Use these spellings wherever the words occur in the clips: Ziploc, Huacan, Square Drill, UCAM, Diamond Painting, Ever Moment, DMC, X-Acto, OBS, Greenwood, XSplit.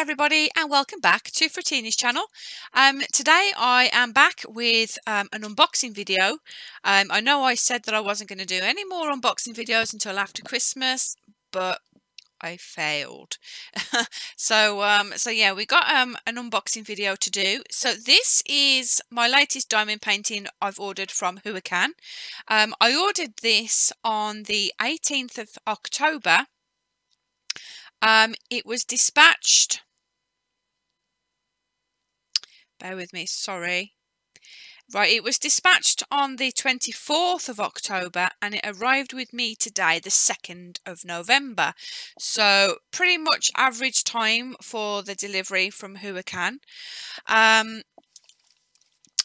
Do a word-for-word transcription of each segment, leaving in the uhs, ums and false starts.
everybody, and welcome back to Fruttini's channel. Um, today I am back with um, an unboxing video. Um, I know I said that I wasn't going to do any more unboxing videos until after Christmas, but I failed. so um, so yeah, we got um, an unboxing video to do. So this is my latest diamond painting I've ordered from Huacan. Um, I ordered this on the eighteenth of October. Um, it was dispatched, bear with me, sorry, right, it was dispatched on the twenty-fourth of October and it arrived with me today, the second of November. So pretty much average time for the delivery from Huacan. Um,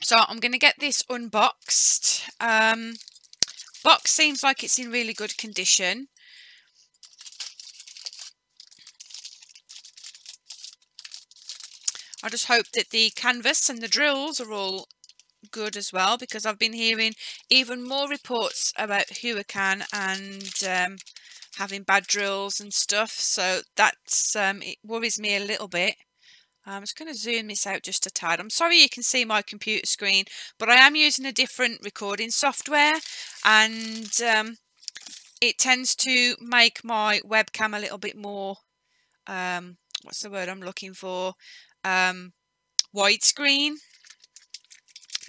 so I'm going to get this unboxed. Um, box seems like it's in really good condition. I just hope that the canvas and the drills are all good as well, because I've been hearing even more reports about Huacan and um, having bad drills and stuff. So that's um, it worries me a little bit. I'm just going to zoom this out just a tad. I'm sorry you can see my computer screen, but I am using a different recording software, and um, it tends to make my webcam a little bit more, um, what's the word I'm looking for? Um, widescreen.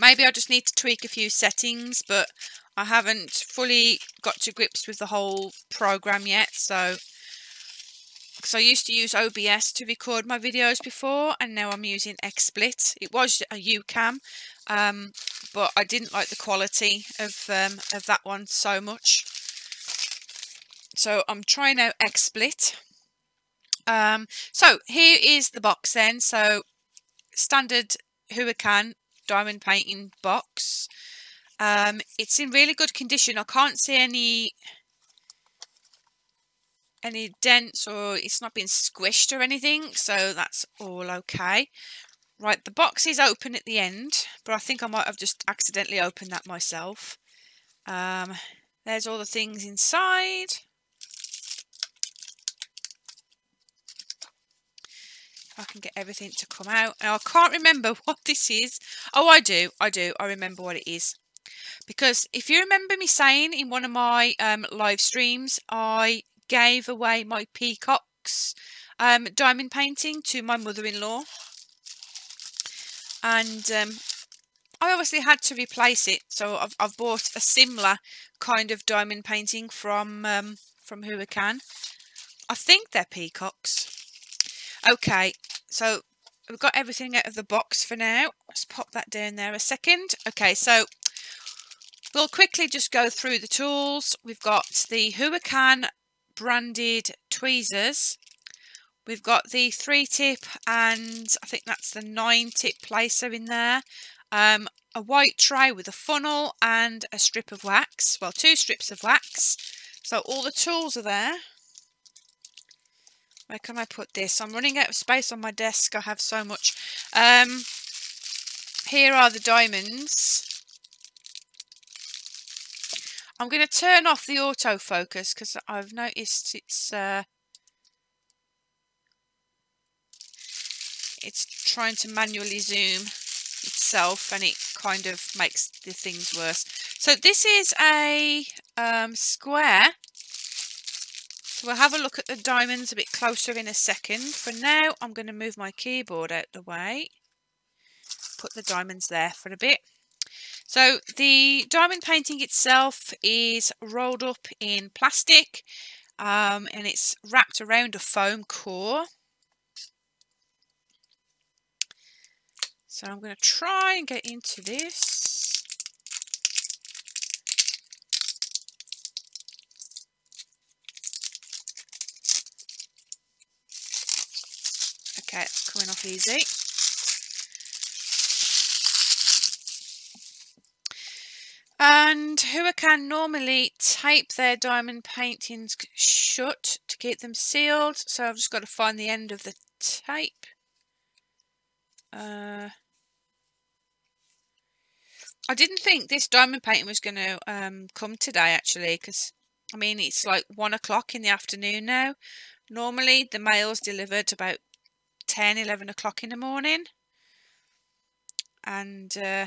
Maybe I just need to tweak a few settings, but I haven't fully got to grips with the whole program yet. So, because I used to use O B S to record my videos before, and now I'm using XSplit. It was a U CAM, um, but I didn't like the quality of um, of that one so much. So I'm trying out XSplit. Um, so here is the box then. So standard Huacan diamond painting box. Um, it's in really good condition. I can't see any any dents, or it's not been squished or anything, so that's all okay. Right, the box is open at the end, but I think I might have just accidentally opened that myself. Um, there's all the things inside. I can get everything to come out. And I can't remember what this is. Oh, I do. I do. I remember what it is. Because if you remember me saying in one of my um, live streams, I gave away my peacock's um, diamond painting to my mother-in-law. And um, I obviously had to replace it. So I've, I've bought a similar kind of diamond painting from, um, from Huacan. I think they're peacocks. Okay, so we've got everything out of the box for now. Let's pop that down there a second. Okay, so we'll quickly just go through the tools. We've got the Huacan branded tweezers. We've got the three tip, and I think that's the nine tip placer in there. Um, a white tray with a funnel and a strip of wax. Well, two strips of wax. So all the tools are there. Where can I put this? I'm running out of space on my desk. I have so much. Um, here are the diamonds. I'm going to turn off the autofocus because I've noticed it's uh, it's trying to manually zoom itself, and it kind of makes the things worse. So this is a um, square. So we'll have a look at the diamonds a bit closer in a second. For now, I'm going to move my keyboard out the way. Put the diamonds there for a bit. So the diamond painting itself is rolled up in plastic, um, and it's wrapped around a foam core. So I'm going to try and get into this. Okay, that's coming off easy. And Huacan normally tape their diamond paintings shut to keep them sealed. So I've just got to find the end of the tape. Uh, I didn't think this diamond painting was going to um, come today, actually, because, I mean, it's like one o'clock in the afternoon now. Normally, the mail's delivered about ten, eleven o'clock in the morning, and uh,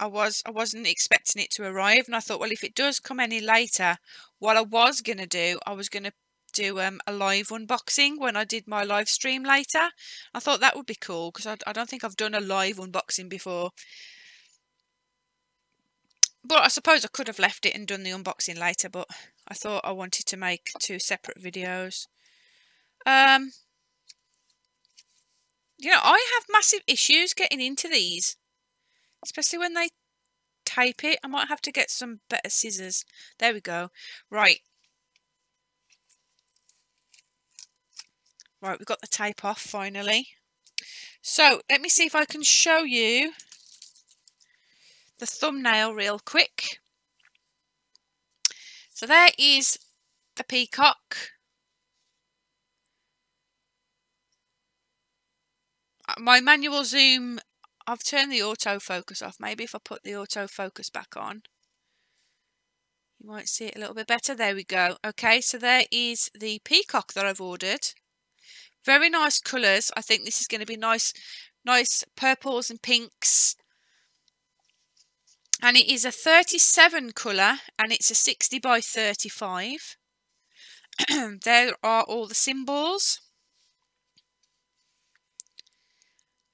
I was I wasn't expecting it to arrive, and I thought, well, if it does come any later, what I was gonna do, I was gonna do um, a live unboxing when I did my live stream later. I thought that would be cool because I, I don't think I've done a live unboxing before. But I suppose I could have left it and done the unboxing later, but I thought I wanted to make two separate videos. Um, you know, I have massive issues getting into these, especially when they tape it. I might have to get some better scissors. There we go. Right. Right, we've got the tape off finally. So let me see if I can show you the thumbnail real quick. So there is the peacock. My manual zoom, I've turned the autofocus off. Maybe if I put the autofocus back on, you might see it a little bit better. There we go. Okay, so there is the peacock that I've ordered. Very nice colours. I think this is going to be nice, nice purples and pinks. And it is a thirty-seven colour, and it's a sixty by thirty-five. There are all the symbols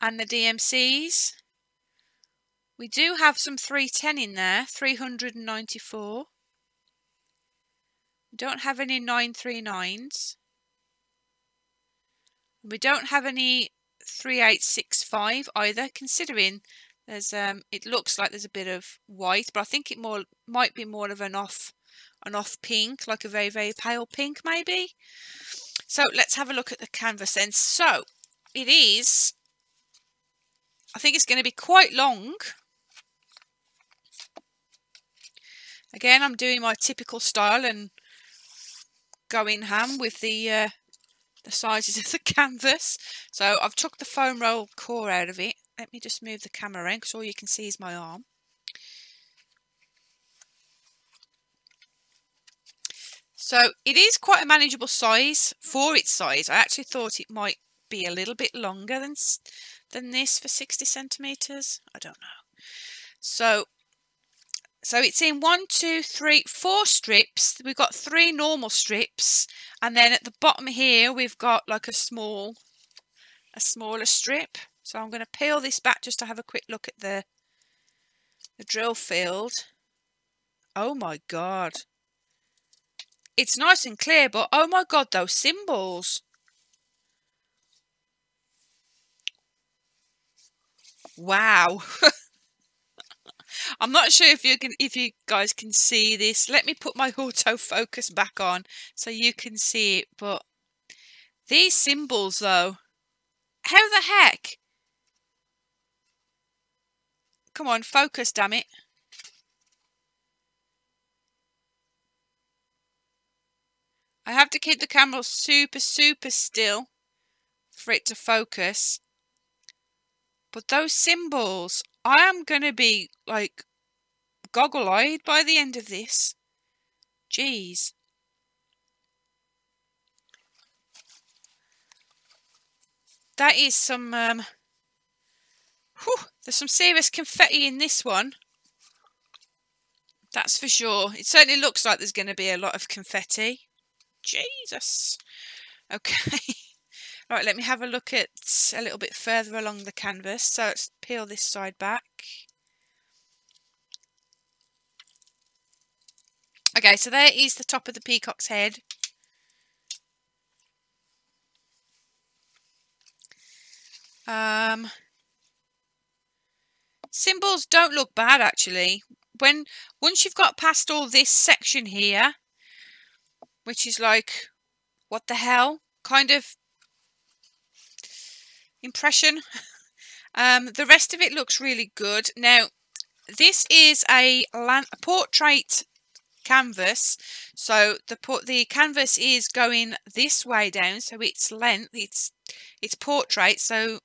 and the D M Cs. We do have some three ten in there, three hundred ninety-four. We don't have any nine three nines. We don't have any three eight six five either, considering there's um it looks like there's a bit of white, but I think it more might be more of an off an off pink, like a very very pale pink maybe. So let's have a look at the canvas then. So it is, I think it's going to be quite long. Again, I'm doing my typical style and going ham with the uh, the sizes of the canvas. So I've took the foam roll core out of it. Let me just move the camera in because all you can see is my arm. So it is quite a manageable size for its size. I actually thought it might be a little bit longer than than this for sixty centimeters. I don't know. So so it's in one, two, three, four strips. We've got three normal strips, and then at the bottom here we've got like a small, a smaller strip. So I'm going to peel this back just to have a quick look at the, the drill field. Oh my God. It's nice and clear, but oh my God, those symbols. Wow. I'm not sure if you can, if you guys can see this. Let me put my autofocus back on so you can see it. But these symbols though, how the heck? Come on, focus, damn it. I have to keep the camera super, super still for it to focus. But those symbols, I am going to be, like, goggle-eyed by the end of this. Jeez. That is some, um, whew, there's some serious confetti in this one. That's for sure. It certainly looks like there's going to be a lot of confetti. Jesus. Okay. Right, let me have a look at a little bit further along the canvas. So let's peel this side back. Okay, so there is the top of the peacock's head. Um, symbols don't look bad actually. When once you've got past all this section here, which is like, what the hell kind of impression, um, the rest of it looks really good. Now, this is a, land, a portrait canvas, so the port the canvas is going this way down, so it's length, it's it's portrait. So,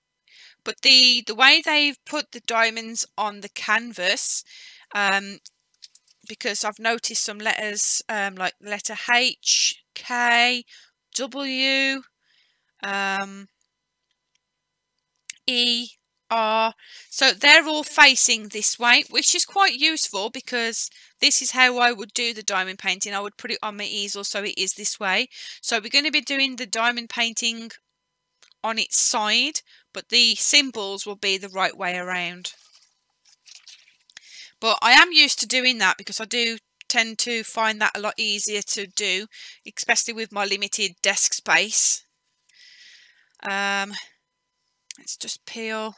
but the the way they've put the diamonds on the canvas, um, because I've noticed some letters um, like letter H, K, W. Um, E, R. So they're all facing this way, which is quite useful because this is how I would do the diamond painting. I would put it on my easel so it is this way. So we're going to be doing the diamond painting on its side, but the symbols will be the right way around. But I am used to doing that because I do tend to find that a lot easier to do, especially with my limited desk space. Um, let's just peel.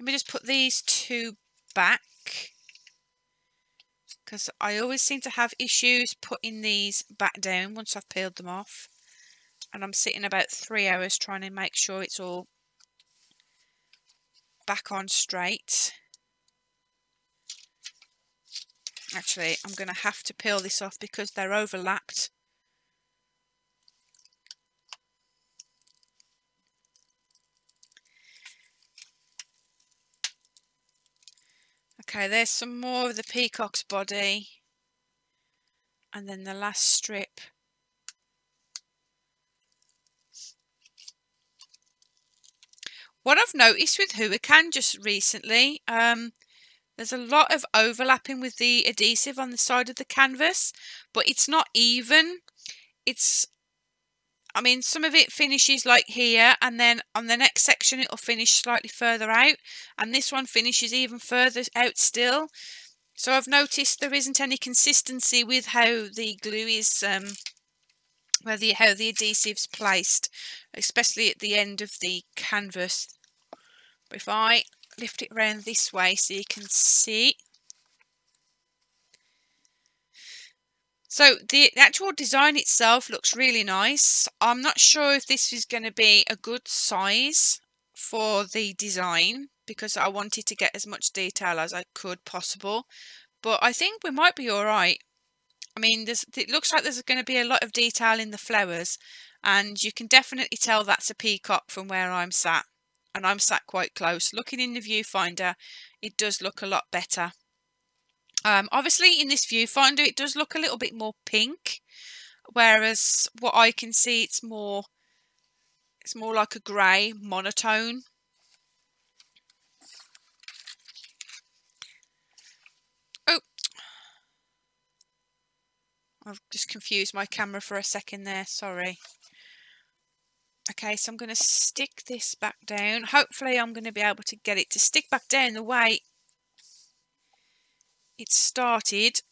Let me just put these two back because I always seem to have issues putting these back down once I've peeled them off. And I'm sitting about three hours trying to make sure it's all back on straight. Actually, I'm going to have to peel this off because they're overlapped. Okay, there's some more of the peacock's body. And then the last strip. What I've noticed with Huacan just recently, um, there's a lot of overlapping with the adhesive on the side of the canvas, but it's not even. It's, I mean, some of it finishes like here, and then on the next section it'll finish slightly further out, and this one finishes even further out still. So I've noticed there isn't any consistency with how the glue is, um, where the, how the adhesive's placed, especially at the end of the canvas. But if I lift it around this way so you can see. So the actual design itself looks really nice. I'm not sure if this is going to be a good size for the design because I wanted to get as much detail as I could possible. But I think we might be all right. I mean, there's, it looks like there's going to be a lot of detail in the flowers, and you can definitely tell that's a peacock from where I'm sat. And I'm sat quite close. Looking in the viewfinder, it does look a lot better. Um, obviously, in this viewfinder, it does look a little bit more pink, whereas what I can see, it's more, it's more like a grey monotone. Oh, I've just confused my camera for a second there. Sorry. Okay, so I'm going to stick this back down. Hopefully I'm going to be able to get it to stick back down the way it started.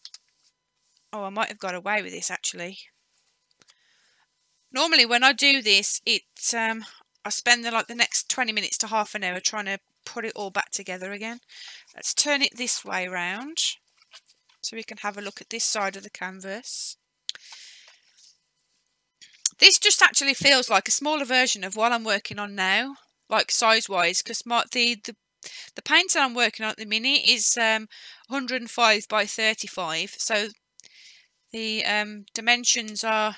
Oh, I might have got away with this actually. Normally when I do this, it um, I spend the, like the next twenty minutes to half an hour trying to put it all back together again. Let's turn it this way round so we can have a look at this side of the canvas. This just actually feels like a smaller version of what I'm working on now, like size-wise, because the, the, the paint that I'm working on at the minute is um, one hundred and five by thirty-five. So the um, dimensions are,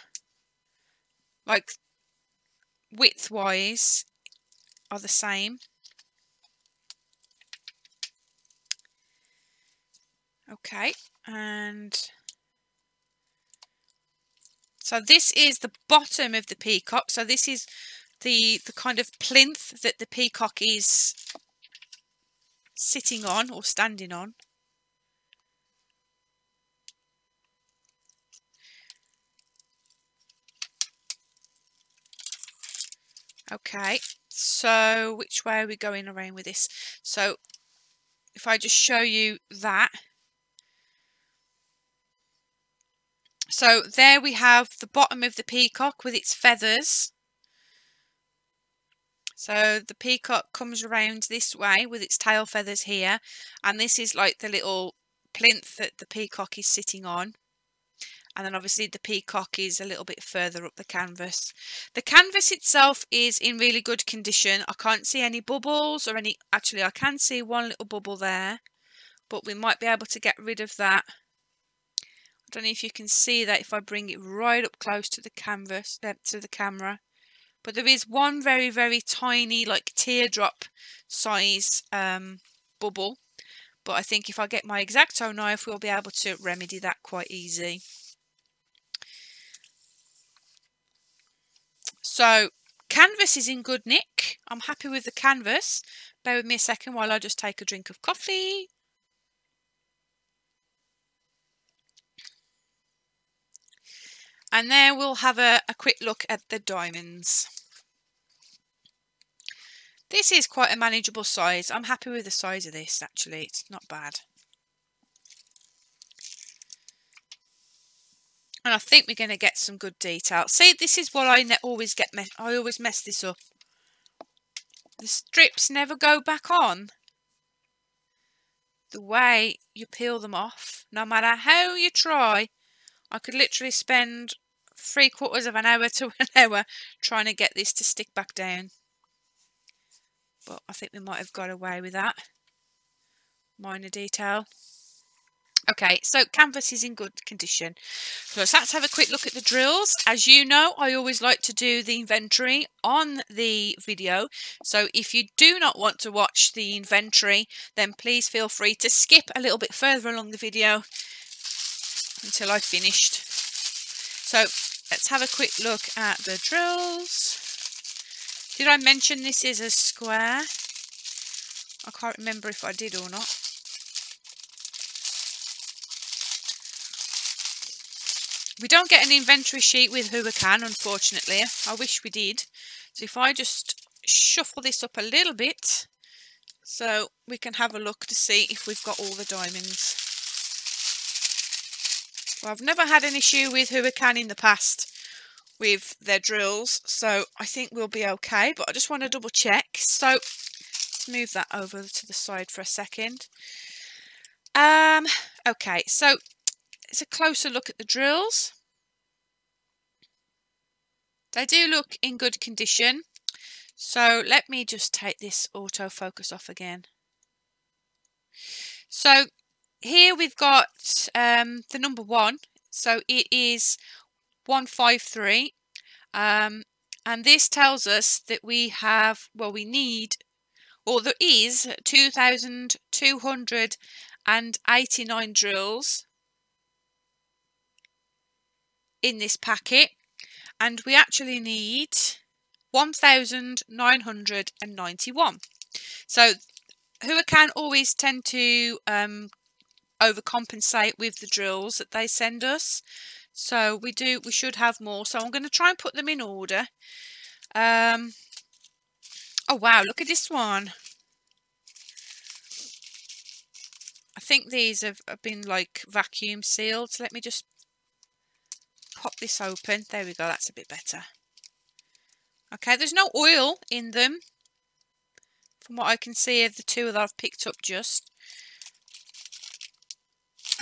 like, width-wise, are the same. Okay, and... so this is the bottom of the peacock. So this is the, the kind of plinth that the peacock is sitting on or standing on. Okay, so which way are we going around with this? So if I just show you that. So there we have the bottom of the peacock with its feathers. So the peacock comes around this way with its tail feathers here. And this is like the little plinth that the peacock is sitting on. And then obviously the peacock is a little bit further up the canvas. The canvas itself is in really good condition. I can't see any bubbles or any... Actually, I can see one little bubble there. But we might be able to get rid of that. I don't know if you can see that if I bring it right up close to the canvas, uh, to the camera, but there is one very, very tiny, like teardrop size um, bubble. But I think if I get my X-Acto knife, we'll be able to remedy that quite easy. So Canvas is in good nick. I'm happy with the canvas. Bear with me a second while I just take a drink of coffee. And there we'll have a, a quick look at the diamonds. This is quite a manageable size. I'm happy with the size of this actually, it's not bad. And I think we're going to get some good detail. See, this is what I always get, I always mess this up. The strips never go back on. The way you peel them off, no matter how you try, I could literally spend three quarters of an hour to an hour trying to get this to stick back down. But I think we might have got away with that. Minor detail. Okay, so canvas is in good condition. So let's have a quick look at the drills. As you know, I always like to do the inventory on the video. So if you do not want to watch the inventory, then please feel free to skip a little bit further along the video until I finished. So let's have a quick look at the drills. Did I mention this is a square? I can't remember if I did or not. We don't get an inventory sheet with Huacan, unfortunately. I wish we did. So if I just shuffle this up a little bit so we can have a look to see if we've got all the diamonds. Well, I've never had an issue with Huacan in the past with their drills, so I think we'll be okay, but I just want to double check. So let's move that over to the side for a second. Um, okay, so it's a closer look at the drills. They do look in good condition. So let me just take this autofocus off again. So here we've got um, the number one. So it is one five three. Um, and this tells us that we have, well, we need, or there is two thousand two hundred eighty-nine drills in this packet, and we actually need one thousand nine hundred ninety-one. So Huacan always tend to um, overcompensate with the drills that they send us, so we do we should have more. So I'm going to try and put them in order. Um, oh wow, look at this one. I think these have, have been like vacuum sealed, so let me just pop this open. There we go, that's a bit better. Okay, there's no oil in them from what I can see of the two that I've picked up just.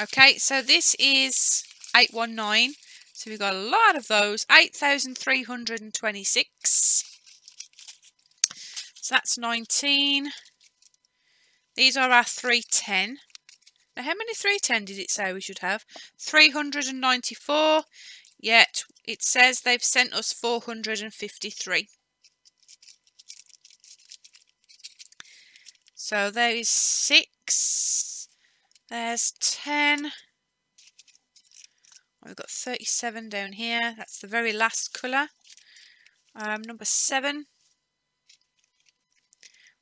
Okay, so this is eight one nine, so we've got a lot of those, eight thousand three hundred twenty-six. So that's nineteen. These are our three ten. Now how many three ten did it say we should have? three hundred ninety-four. Yet it says they've sent us four hundred fifty-three. So there is six, there's ten, we've got thirty-seven down here, that's the very last colour, um, number seven.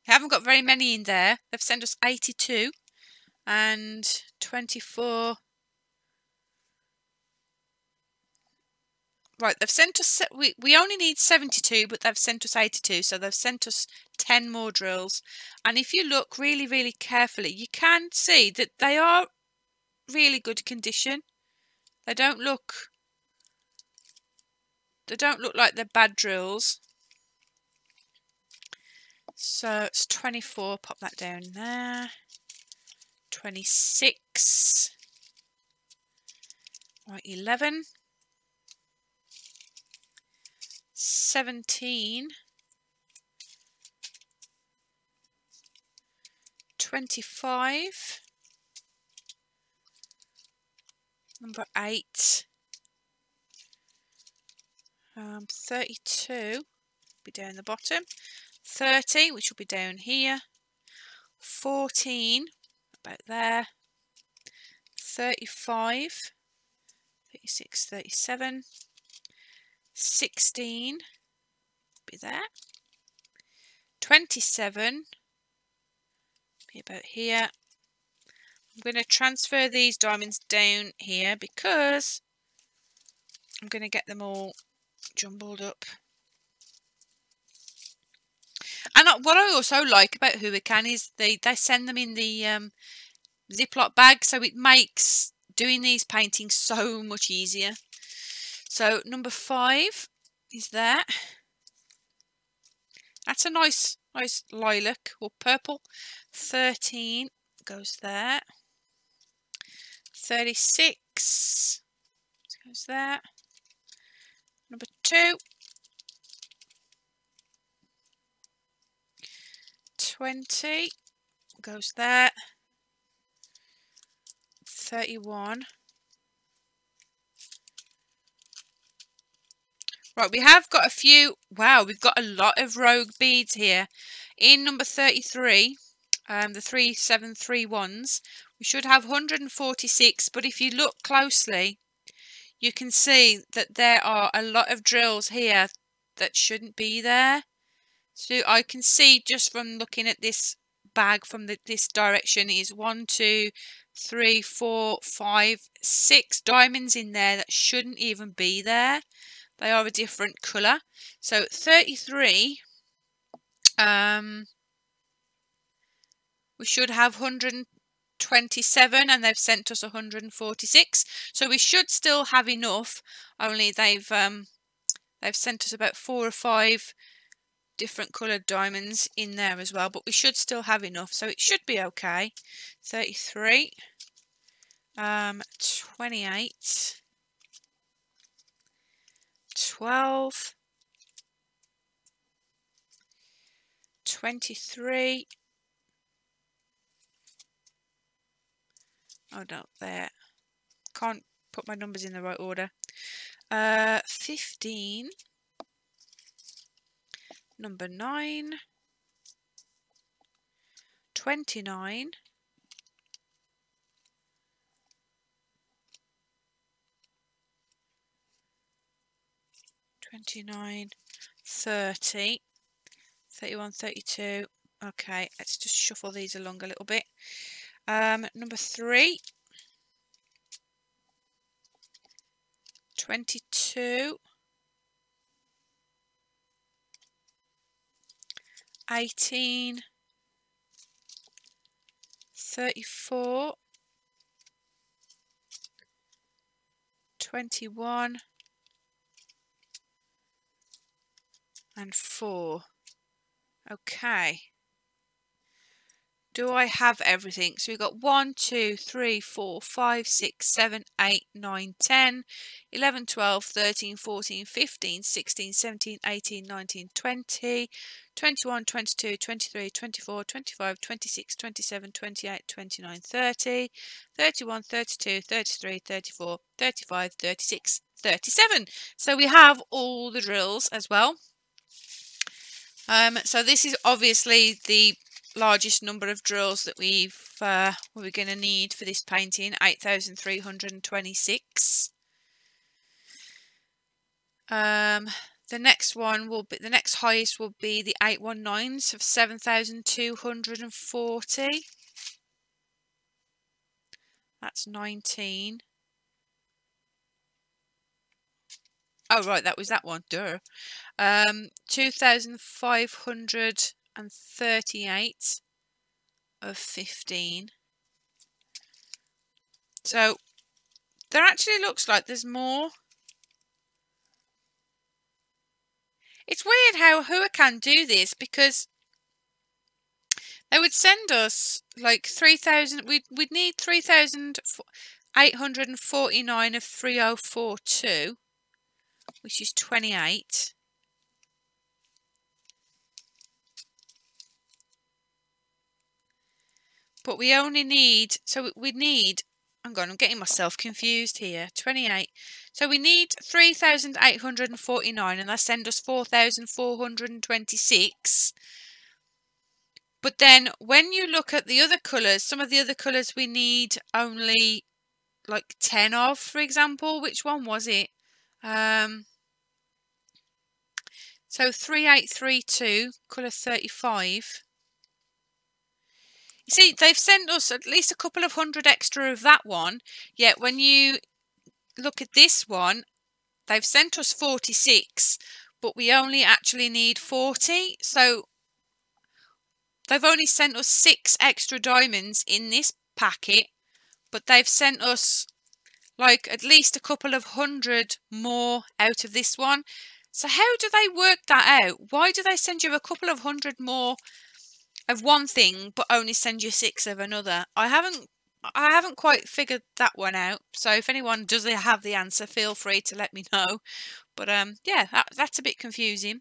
We haven't got very many in there, they've sent us eighty-two and twenty-four. Right, they've sent us, we, we only need seventy-two, but they've sent us eighty-two, so they've sent us ten more drills. And if you look really, really carefully, you can see that they are really good condition. They don't look, they don't look like they're bad drills. So it's twenty-four, pop that down there, twenty-six, right, eleven. seventeen, twenty-five, number eight, um, thirty-two, be down the bottom, thirty, which will be down here, fourteen, about there, thirty-five, thirty-six, thirty-seven, sixteen, be there. twenty-seven, be about here. I'm going to transfer these diamonds down here because I'm going to get them all jumbled up. And what I also like about Huacan is they, they send them in the um, Ziploc bag, so it makes doing these paintings so much easier. So number five is there. That's a nice, nice lilac or purple. thirteen goes there. thirty-six goes there. Number two. twenty goes there. thirty-one. Right, we have got a few. Wow, we've got a lot of rogue beads here. In number thirty-three, um, the three seven three ones, we should have one hundred forty-six. But if you look closely, you can see that there are a lot of drills here that shouldn't be there. So I can see just from looking at this bag from the, this direction is one, two, three, four, five, six diamonds in there that shouldn't even be there. They are a different colour. So thirty-three, um, we should have one hundred twenty-seven and they've sent us one hundred forty-six. So we should still have enough, only they've, um, they've sent us about four or five different coloured diamonds in there as well. But we should still have enough, so it should be okay. thirty-three, um, twenty-eight. twelve, twenty-three, oh no, there, can't put my numbers in the right order, uh, fifteen, number nine, twenty-nine, twenty-nine, thirty, thirty-one, thirty-two. Okay, let's just shuffle these along a little bit. Um, number three, twenty-two, eighteen, thirty-four, twenty-one, and four. Okay. Do I have everything? So we've got one, two, three, four, five, six, seven, eight, nine, ten, eleven, twelve, thirteen, fourteen, fifteen, sixteen, seventeen, eighteen, nineteen, twenty, twenty-one, twenty-two, twenty-three, twenty-four, twenty-five, twenty-six, twenty-seven, twenty-eight, twenty-nine, thirty, thirty-one, thirty-two, thirty-three, thirty-four, thirty-five, thirty-six, thirty-seven. So we have all the drills as well. Um, so this is obviously the largest number of drills that we've uh, we're going to need for this painting, eight thousand three hundred twenty-six. Um, the next one will be the next highest will be the eight one nines of seven thousand two hundred forty. That's nineteen. Oh, right, that was that one, duh. Um, two thousand five hundred thirty-eight of fifteen. So, there actually looks like there's more. It's weird how Huacan do this, because they would send us, like, three thousand, we'd, we'd need three thousand eight hundred forty-nine of three thousand forty-two. Which is twenty-eight. But we only need, so we need, hang on, I'm getting myself confused here, twenty-eight. So we need three thousand eight hundred forty-nine and they send us four thousand four hundred twenty-six. But then when you look at the other colours, some of the other colours we need only like ten of, for example. Which one was it? Um, So three eight three two, colour thirty-five. You see, they've sent us at least a couple of hundred extra of that one, yet when you look at this one, they've sent us forty-six, but we only actually need forty. So they've only sent us six extra diamonds in this packet, but they've sent us like at least a couple of hundred more out of this one. So how do they work that out? Why do they send you a couple of hundred more of one thing but only send you six of another? I haven't I haven't quite figured that one out, so if anyone does have the answer, feel free to let me know. But um yeah, that, that's a bit confusing.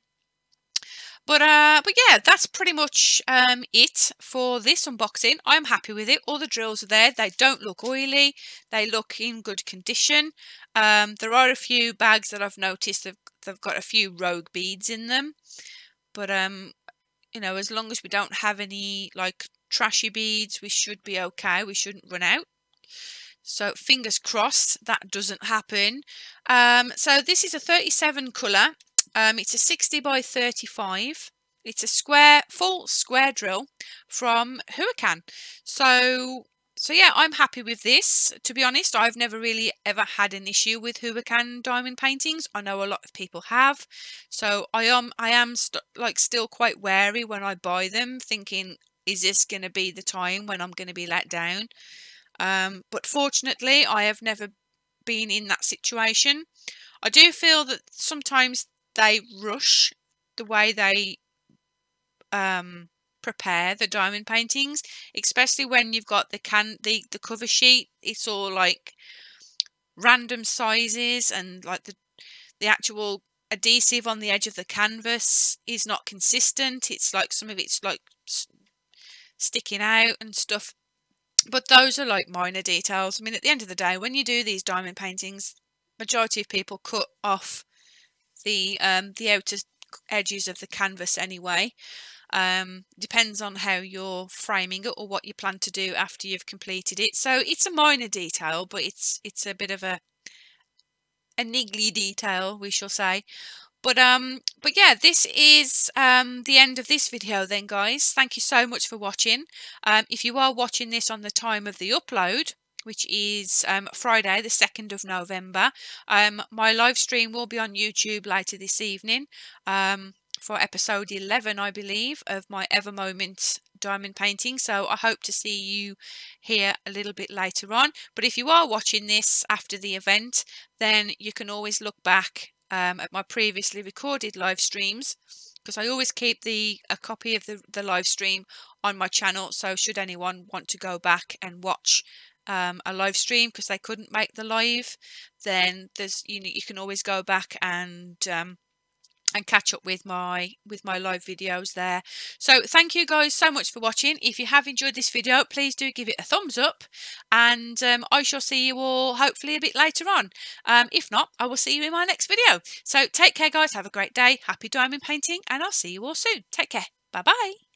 But uh but yeah, that's pretty much um it for this unboxing. I'm happy with it. All the drills are there. They don't look oily. They look in good condition. Um there are a few bags that I've noticed they've, they've got a few rogue beads in them. But um you know, as long as we don't have any like trashy beads, we should be okay. We shouldn't run out. So fingers crossed that doesn't happen. Um, so this is a thirty-seven colour. Um, it's a sixty by thirty-five. It's a square, full square drill from Huacan. So, so yeah, I'm happy with this. To be honest, I've never really ever had an issue with Huacan diamond paintings. I know a lot of people have. So I am, I am st like still quite wary when I buy them, thinking, is this going to be the time when I'm going to be let down? Um, but fortunately, I have never been in that situation. I do feel that sometimes they rush the way they um, prepare the diamond paintings, especially when you've got the can the, the cover sheet. It's all like random sizes, and like the the actual adhesive on the edge of the canvas is not consistent. It's like some of it's like sticking out and stuff, but those are like minor details. I mean, at the end of the day, when you do these diamond paintings, majority of people cut off the um the outer edges of the canvas anyway. Um depends on how you're framing it or what you plan to do after you've completed it. So it's a minor detail, but it's it's a bit of a a niggly detail, we shall say. But um, but yeah, this is um, the end of this video then, guys. Thank you so much for watching. Um, if you are watching this on the time of the upload, which is um, Friday, the second of November, um, my live stream will be on YouTube later this evening um, for episode eleven, I believe, of my Ever Moment diamond painting. So I hope to see you here a little bit later on. But if you are watching this after the event, then you can always look back Um, at my previously recorded live streams, because I always keep the a copy of the, the live stream on my channel. So should anyone want to go back and watch um, a live stream because they couldn't make the live, then there's you know you can always go back and um, and catch up with my with my live videos there. So thank you guys so much for watching. If you have enjoyed this video, please do give it a thumbs up, and um, I shall see you all hopefully a bit later on. Um, if not, I will see you in my next video. So take care, guys. Have a great day. Happy diamond painting, and I'll see you all soon. Take care. Bye bye.